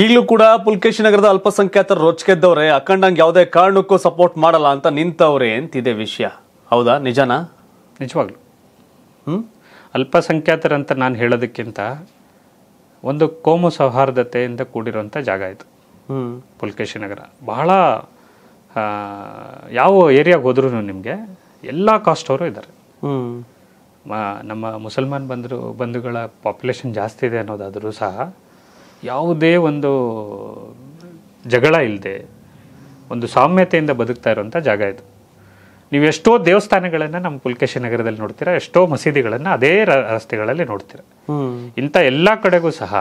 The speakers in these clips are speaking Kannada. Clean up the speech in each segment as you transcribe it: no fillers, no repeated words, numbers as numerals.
ಈಗಲೂ ಕೂಡ ಪುಲ್ಕೇಶಿ ನಗರದ ಅಲ್ಪಸಂಖ್ಯಾತರ ರೊಚ್ಚಿಗೆದ್ದವರೇ ಅಕಂಡಂಗೆ ಯಾವುದೇ ಕಾರಣಕ್ಕೂ ಸಪೋರ್ಟ್ ಮಾಡಲ್ಲ ಅಂತ ನಿಂತವರೇ ಅಂತಿದೆ ವಿಷಯ. ಹೌದಾ, ನಿಜನಾ? ನಿಜವಾಗ್ಲೂ ಅಲ್ಪಸಂಖ್ಯಾತರ ಅಂತ ನಾನು ಹೇಳೋದಕ್ಕಿಂತ ಒಂದು ಕೋಮು ಸೌಹಾರ್ದತೆಯಿಂದ ಕೂಡಿರುವಂಥ ಜಾಗ ಇದು ಪುಲ್ಕೇಶಿ ನಗರ. ಬಹಳ ಯಾವ ಏರಿಯಾಗೆ ಹೋದ್ರೂ ನಿಮಗೆ ಎಲ್ಲ ಕಾಸ್ಟ್ ಅವರು ಇದ್ದಾರೆ. ನಮ್ಮ ಮುಸಲ್ಮಾನ್ ಬಂಧುಗಳ ಪಾಪ್ಯುಲೇಷನ್ ಜಾಸ್ತಿ ಇದೆ ಅನ್ನೋದಾದರೂ ಸಹ ಯಾವುದೇ ಒಂದು ಜಗಳ ಇಲ್ಲದೆ ಒಂದು ಸಾಮ್ಯತೆಯಿಂದ ಬದುಕ್ತಾ ಇರುವಂಥ ಜಾಗ ಇದು. ನೀವು ಎಷ್ಟೋ ದೇವಸ್ಥಾನಗಳನ್ನು ನಮ್ಮ ಪುಲ್ಕೇಶಿ ನಗರದಲ್ಲಿ ನೋಡ್ತೀರಾ, ಎಷ್ಟೋ ಮಸೀದಿಗಳನ್ನು ಅದೇ ರಸ್ತೆಗಳಲ್ಲಿ ನೋಡ್ತೀರಾ. ಇಂಥ ಎಲ್ಲ ಕಡೆಗೂ ಸಹ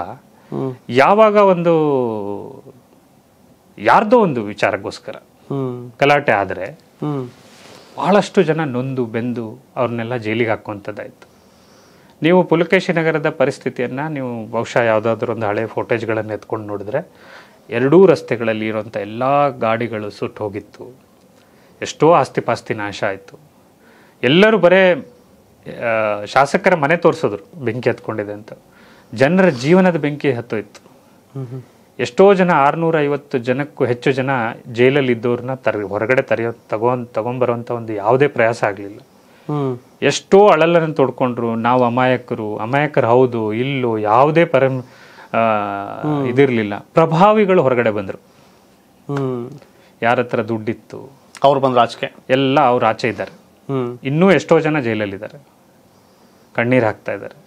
ಯಾವಾಗ ಒಂದು ಯಾರ್ದೋ ಒಂದು ವಿಚಾರಕ್ಕೋಸ್ಕರ ಗಲಾಟೆ ಆದರೆ ಭಾಳಷ್ಟು ಜನ ನೊಂದು ಬೆಂದು ಅವ್ರನ್ನೆಲ್ಲ ಜೈಲಿಗೆ ಹಾಕುವಂಥದ್ದಾಯಿತು. ನೀವು ಪುಲ್ಕೇಶಿ ನಗರದ ಪರಿಸ್ಥಿತಿಯನ್ನು ನೀವು ಬಹುಶಃ ಯಾವುದಾದ್ರೂ ಒಂದು ಹಳೆ ಫೋಟೇಜ್ಗಳನ್ನು ಎತ್ಕೊಂಡು ನೋಡಿದ್ರೆ ಎರಡೂ ರಸ್ತೆಗಳಲ್ಲಿ ಇರೋಂಥ ಎಲ್ಲ ಗಾಡಿಗಳು ಸುಟ್ಟು ಹೋಗಿತ್ತು, ಎಷ್ಟೋ ಆಸ್ತಿಪಾಸ್ತಿ ನಾಶ ಆಯಿತು. ಎಲ್ಲರೂ ಬರೇ ಶಾಸಕರ ಮನೆ ತೋರಿಸಿದ್ರು ಬೆಂಕಿ ಹತ್ಕೊಂಡಿದೆ ಅಂತ, ಜನರ ಜೀವನದ ಬೆಂಕಿ ಹತ್ತೋಯ್ತು. ಎಷ್ಟೋ ಜನ 650 ಜನಕ್ಕೂ ಹೆಚ್ಚು ಜನ ಜೈಲಲ್ಲಿ ಇದ್ದವ್ರನ್ನ ಹೊರಗಡೆ ತಗೊಂಬರುವಂಥ ಒಂದು ಯಾವುದೇ ಪ್ರಯಾಸ ಆಗಲಿಲ್ಲ. ಎಷ್ಟೋ ಅಳಲನ್ನು ತೋಡ್ಕೊಂಡ್ರು, ನಾವು ಅಮಾಯಕರು ಹೌದು ಇಲ್ಲೋ ಯಾವುದೇ ಇದಿರಲಿಲ್ಲ. ಪ್ರಭಾವಿಗಳು ಹೊರಗಡೆ ಬಂದರು, ಯಾರ ಹತ್ರ ದುಡ್ಡಿತ್ತು ಅವ್ರು ಬಂದ್ರು, ಆಚೆ ಎಲ್ಲ ಅವ್ರು ಆಚೆ ಇದ್ದಾರೆ. ಇನ್ನೂ ಎಷ್ಟೋ ಜನ ಜೈಲಲ್ಲಿದ್ದಾರೆ, ಕಣ್ಣೀರು ಹಾಕ್ತಾ ಇದ್ದಾರೆ.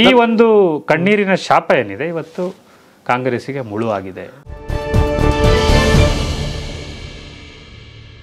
ಈ ಒಂದು ಕಣ್ಣೀರಿನ ಶಾಪ ಏನಿದೆ ಇವತ್ತು ಕಾಂಗ್ರೆಸ್ಸಿಗೆ ಮುಳುವಾಗಿದೆ.